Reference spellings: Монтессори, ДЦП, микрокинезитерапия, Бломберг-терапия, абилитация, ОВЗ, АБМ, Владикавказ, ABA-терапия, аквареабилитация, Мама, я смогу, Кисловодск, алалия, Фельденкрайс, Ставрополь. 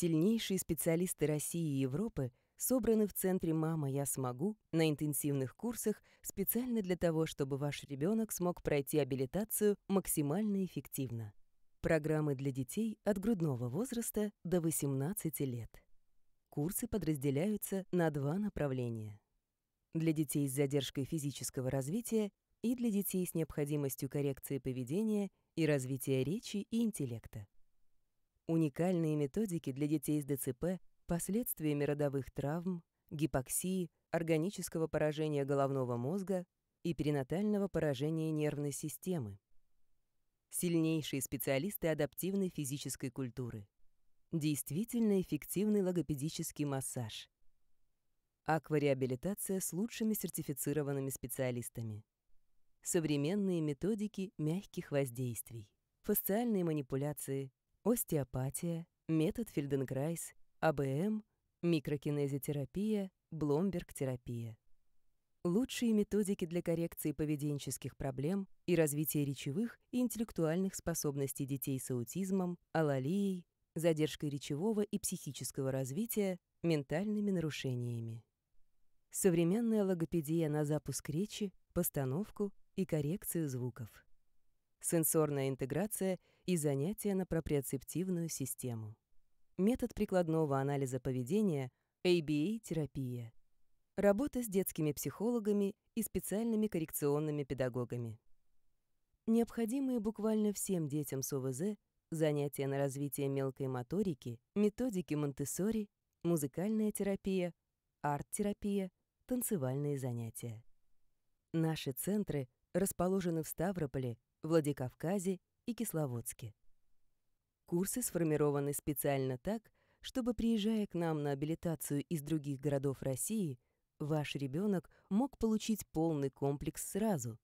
Сильнейшие специалисты России и Европы собраны в центре «Мама, я смогу» на интенсивных курсах специально для того, чтобы ваш ребенок смог пройти абилитацию максимально эффективно. Программы для детей от грудного возраста до 18 лет. Курсы подразделяются на два направления. Для детей с задержкой физического развития и для детей с необходимостью коррекции поведения и развития речи и интеллекта. Уникальные методики для детей с ДЦП последствиями родовых травм, гипоксии, органического поражения головного мозга и перинатального поражения нервной системы. Сильнейшие специалисты адаптивной физической культуры. Действительно эффективный логопедический массаж. Аквареабилитация с лучшими сертифицированными специалистами. Современные методики мягких воздействий. Фасциальные манипуляции, остеопатия, метод Фельденкрайс, АБМ, микрокинезитерапия, Бломберг-терапия. Лучшие методики для коррекции поведенческих проблем и развития речевых и интеллектуальных способностей детей с аутизмом, алалией, задержкой речевого и психического развития, ментальными нарушениями. Современная логопедия на запуск речи, постановку и коррекцию звуков. Сенсорная интеграция и занятия на проприоцептивную систему. Метод прикладного анализа поведения ABA-терапия. Работа с детскими психологами и специальными коррекционными педагогами. Необходимые буквально всем детям с ОВЗ занятия на развитие мелкой моторики, методики Монтессори, музыкальная терапия, арт-терапия, танцевальные занятия. Наши центры расположены в Ставрополе, Владикавказе и Кисловодске. Курсы сформированы специально так, чтобы, приезжая к нам на абилитацию из других городов России, ваш ребенок мог получить полный комплекс сразу,